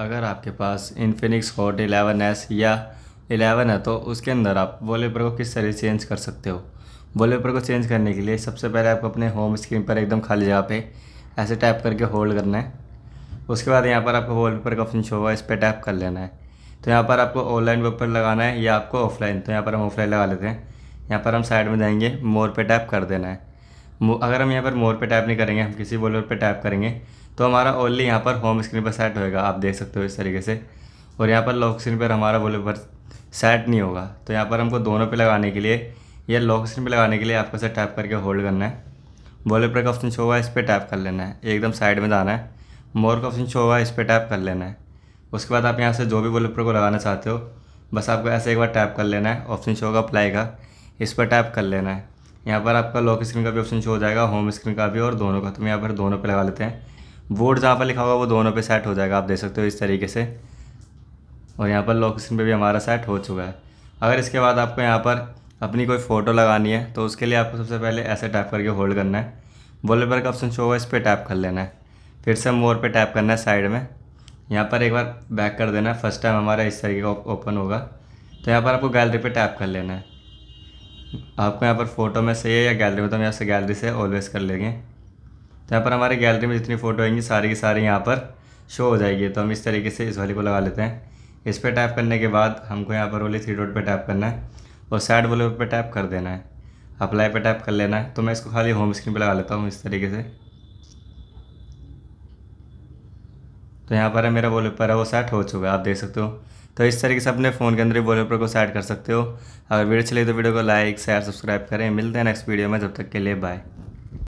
अगर आपके पास इन्फिनिक्स हॉट 11S या 11 है तो उसके अंदर आप वॉलपेपर को किस तरह से चेंज कर सकते हो। वॉलपेपर को चेंज करने के लिए सबसे पहले आपको अपने होम स्क्रीन पर एकदम खाली जगह पे ऐसे टैप करके होल्ड करना है। उसके बाद यहाँ पर आपको वॉलपेपर का ऑप्शन शो होगा, इस पर टैप कर लेना है। तो यहाँ पर आपको ऑनलाइन पेपर लगाना है या आपको ऑफलाइन, तो यहाँ पर हम ऑफलाइन लगा लेते हैं। यहाँ पर हम साइड में जाएंगे, मोर पर टैप कर देना है। अगर हम यहाँ पर मोर पे टैप नहीं करेंगे, हम किसी वॉलपेपर पे टैप करेंगे तो हमारा ओनली यहाँ पर होम स्क्रीन पर सेट होएगा, आप देख सकते हो इस तरीके से। और यहाँ पर लॉक स्क्रीन पर हमारा वॉलपेपर सेट नहीं होगा। तो यहाँ पर हमको दोनों पे लगाने के लिए या लॉक स्क्रीन पे लगाने के लिए आपको इसे टैप करके होल्ड करना है। वॉलपेपर का ऑप्शन शो होगा, इस पर टैप कर लेना है। एकदम साइड में जाना है, मोर का ऑप्शन शो होगा, इस पर टैप कर लेना है। उसके बाद आप यहाँ से जो भी वॉलपेपर को लगाना चाहते हो बस आपको ऐसे एक बार टैप कर लेना है। ऑप्शन शो होगा अप्लाई का, इस पर टैप कर लेना है। यहाँ पर आपका लॉक स्क्रीन का भी ऑप्शन शो हो जाएगा, होम स्क्रीन का भी और दोनों का। तो हम यहाँ पर दोनों पे लगा लेते हैं। बोर्ड जहाँ पर लिखा होगा वो दोनों पे सेट हो जाएगा, आप देख सकते हो इस तरीके से। और यहाँ पर लॉक स्क्रीन पे भी हमारा सेट हो चुका है। अगर इसके बाद आपको यहाँ पर अपनी कोई फ़ोटो लगानी है तो उसके लिए आपको सबसे पहले ऐसे टैप करके होल्ड करना है। वॉलपेपर का ऑप्शन शो होगा, इस पर टैप कर लेना है। फिर से मोर पर टैप करना है साइड में। यहाँ पर एक बार बैक कर देना है, फर्स्ट टाइम हमारा इस तरीके का ओपन होगा। तो यहाँ पर आपको गैलरी पर टैप कर लेना है। आपको यहाँ पर फ़ोटो में से या गैलरी में, तो हम यहाँ से गैलरी से ऑलवेज कर लेंगे। तो यहाँ पर हमारे गैलरी में जितनी फ़ोटो आएंगी सारी की सारी यहाँ पर शो हो जाएगी। तो हम इस तरीके से इस वाली को लगा लेते हैं। इस पर टैप करने के बाद हमको यहाँ पर ओनली 3 डॉट पर टैप करना है और साइड वॉलपेपर पर टैप कर देना है। अप्लाई पर टैप कर लेना है। तो मैं इसको खाली होम स्क्रीन पर लगा लेता हूँ इस तरीके से। तो यहाँ पर है मेरा वॉलपेपर है वो सेट हो चुका है, आप देख सकते हो। तो इस तरीके से अपने फ़ोन के अंदर वॉलपेपर को सेट कर सकते हो। अगर वीडियो अच्छी लगी तो वीडियो को लाइक, शेयर, सब्सक्राइब करें। मिलते हैं नेक्स्ट वीडियो में, जब तक के लिए बाय।